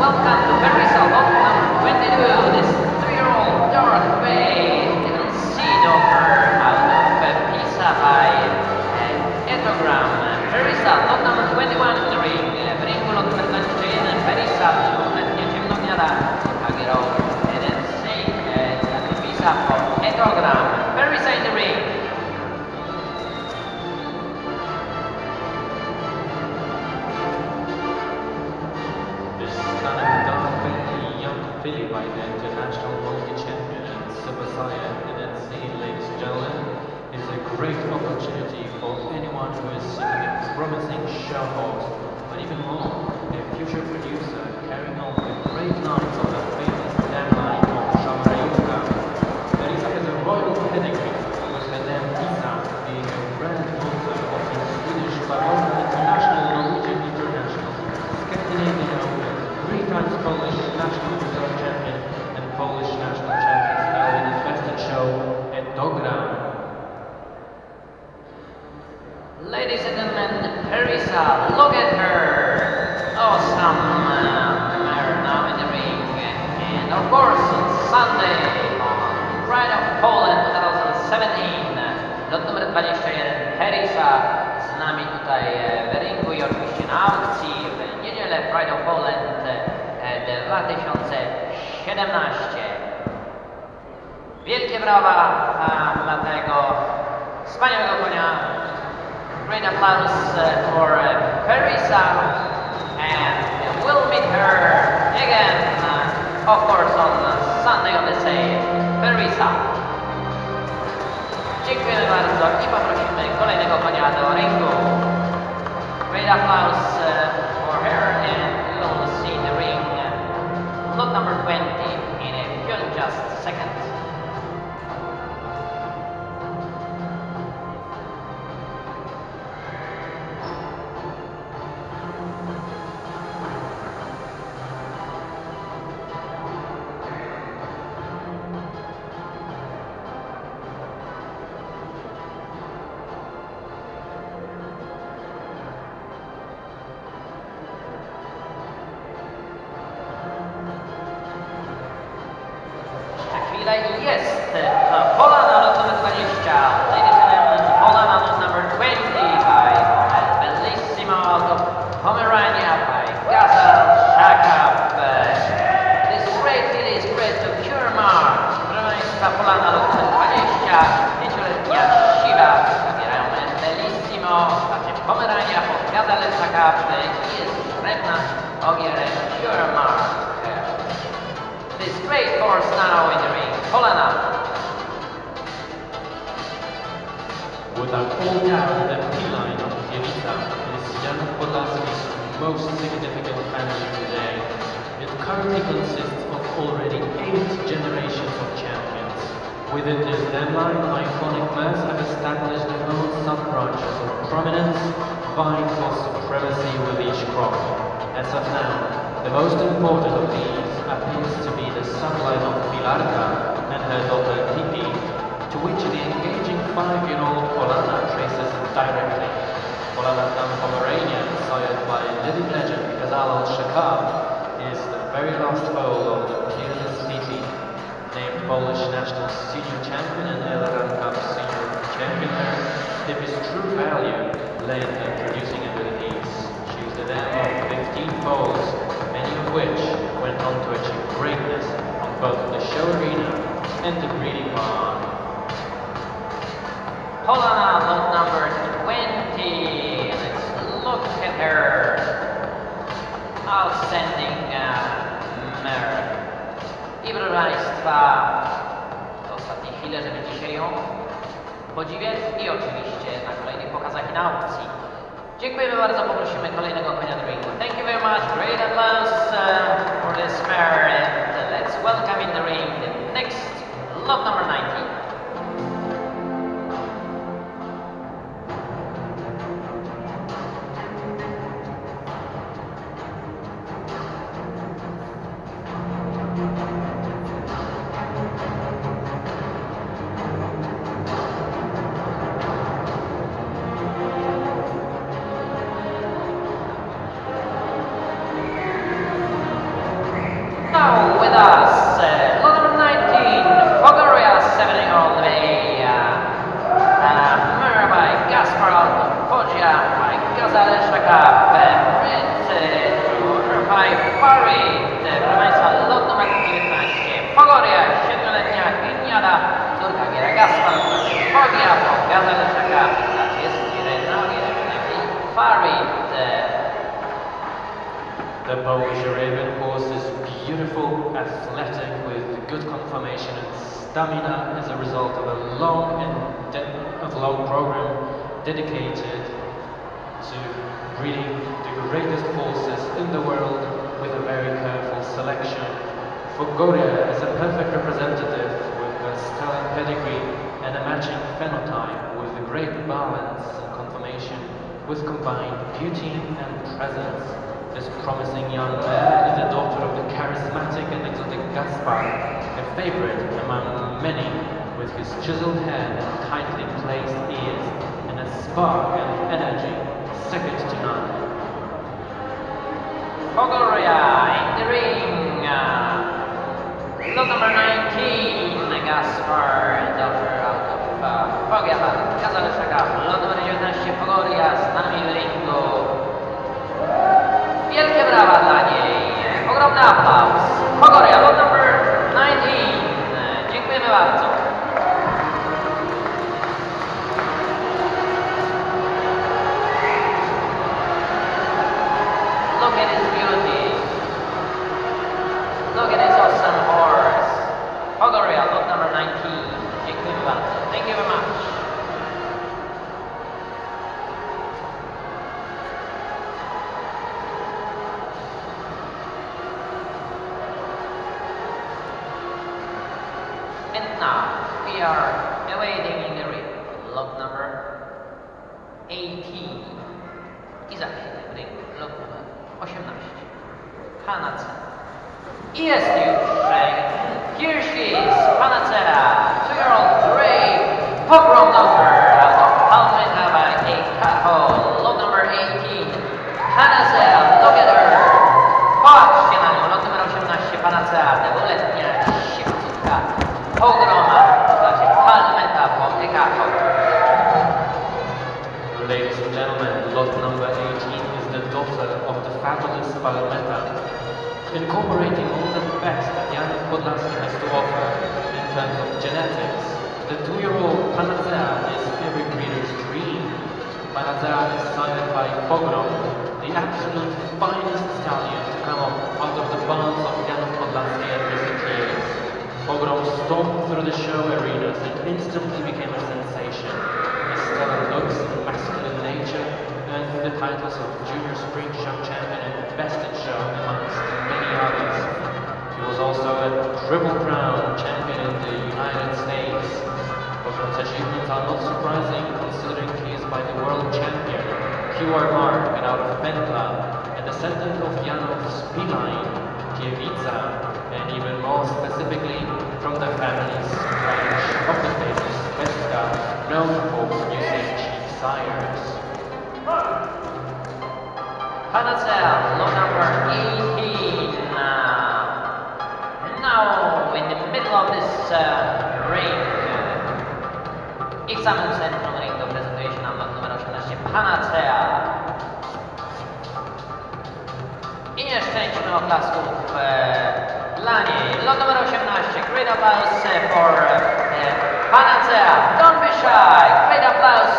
Welcome to Paris. now with us, number 19, Bulgaria, 7-year-old mirrored by Gaspar Al-Foggia, by Gazal Shaka, Red to by Fari, prowadza lot numer 19, Bulgaria, 7-letnia Geniada, córka Giera Gaspar Al-Foggia, po Gazal Shaka, tak jest Giera Fari. The Polish Arabian horse is beautiful, athletic, with good conformation and stamina as a result of a long program dedicated to breeding the greatest horses in the world with a very careful selection. Fogoria is a perfect representative with a stellar pedigree and a matching phenotype with a great balance and conformation with combined beauty and presence. This promising young mare is the daughter of the charismatic and exotic Gaspar, a favorite among many, with his chiseled head and tightly placed ears, and a spark and energy second to none. Pogoria in the ring, lot number 19, Gaspar, daughter of Pogrom, Gazal Shaka, lot numer 19, Pogoria, z nami w ringu. Wielkie brawa dla niej, ogromny aplauz. Pogoria, lot number 19. Dziękujemy bardzo. Look at his beauty. Look at his awesome horse. Pogoria, lot number 19. Dziękujemy bardzo. Thank you very much. Now we are awaiting in the ring lot number 18 i za chwilę w ring lot numer 18 Panacera. I jest już here she is, Panacera, 2-year-old gray Pogrom daughter out of Palmyra by a Capo, lot number 18 Panacera. Look at her, patrzcie na nią, lot numer 18 Panacera, dwuletnia siwcutka Pogrom. Ladies and gentlemen, lot number 18 is the daughter of the fabulous Palmeta, incorporating all the best that Janów Podlaski has to offer in terms of genetics. The 2-year-old Panacea is every breeder's dream. Panacea is signed by Pogrom, the absolute finest stallion to come out of the barns of Janów Podlaski in recent years. Pogrom stormed through the show arenas and instantly became a sensation. His stellar looks and masculine nature earned the titles of Junior Spring Show Champion and Best in Show amongst many others. He was also a Triple Crown Champion in the United States. Pogrom's achievements are not surprising considering he is by the world champion, QR Mark and out of Pentland, and descendant of Janov's beeline, Tievica, and even more specifically from the family's branch of the famous Vesca, known for producing cheap sires. Panacea, lot number 18. Now, in the middle of this ring, I samym centrum ringu prezentuje się nam lot numer 18, Panacea. I nie szczęśmy oklasków dla niej. Lot numer 18, great applause for Panacea. Don't be shy. Great applause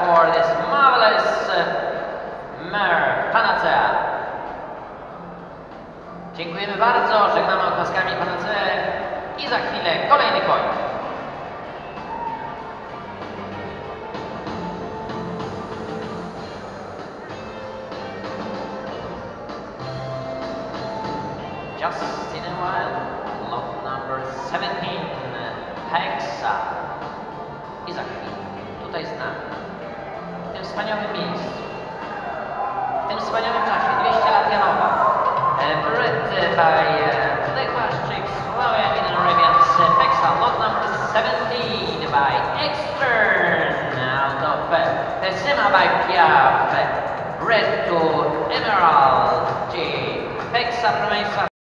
for this marvelous mare, Panacea. Dziękujemy bardzo. Żegnamy oklaskami Panaceę i za chwilę kolejny koń. Just in a while, lot number 17. Vesca i za chwilę tutaj z nami, w tym wspaniałym miejscu, w tym wspaniałym czasie, 200 lat Janowa, bred by the Czech Slovakian in an Arabian Vesca, lot number 17 by Xtern, out of Vesca by Piafe, bred to Emerald G, Vesca promesa.